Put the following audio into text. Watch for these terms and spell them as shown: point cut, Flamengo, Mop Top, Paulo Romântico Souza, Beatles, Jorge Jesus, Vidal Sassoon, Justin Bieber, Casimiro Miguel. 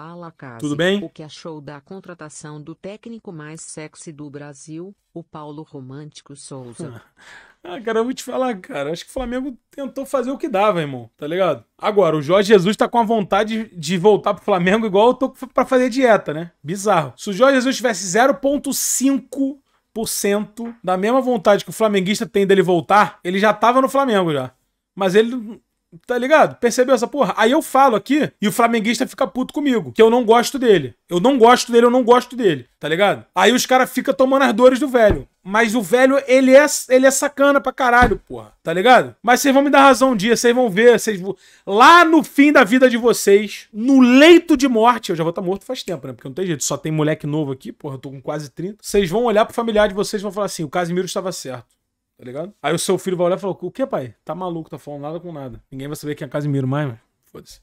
Fala, Casimiro. Tudo bem? O que achou da contratação do técnico mais sexy do Brasil, o Paulo Romântico Souza? Ah, cara, eu vou te falar, cara. Acho que o Flamengo tentou fazer o que dava, irmão. Tá ligado? Agora, o Jorge Jesus tá com a vontade de voltar pro Flamengo igual eu tô pra fazer dieta, né? Bizarro. Se o Jorge Jesus tivesse 0,5% da mesma vontade que o flamenguista tem dele voltar, ele já tava no Flamengo já. Mas ele... Tá ligado? Percebeu essa porra? Aí eu falo aqui e o flamenguista fica puto comigo, que eu não gosto dele. Eu não gosto dele, tá ligado? Aí os caras ficam tomando as dores do velho. Mas o velho, ele é sacana pra caralho, porra. Tá ligado? Mas vocês vão me dar razão um dia, vocês vão ver. Lá no fim da vida de vocês, no leito de morte, eu já vou estar morto faz tempo, né? Porque não tem jeito, só tem moleque novo aqui, porra, eu tô com quase 30. Vocês vão olhar pro familiar de vocês e vão falar assim, o Casimiro estava certo. Tá ligado? Aí o seu filho vai olhar e falou, o que, pai? Tá maluco, tá falando nada com nada. Ninguém vai saber quem é Casimiro mais, mano. Foda-se.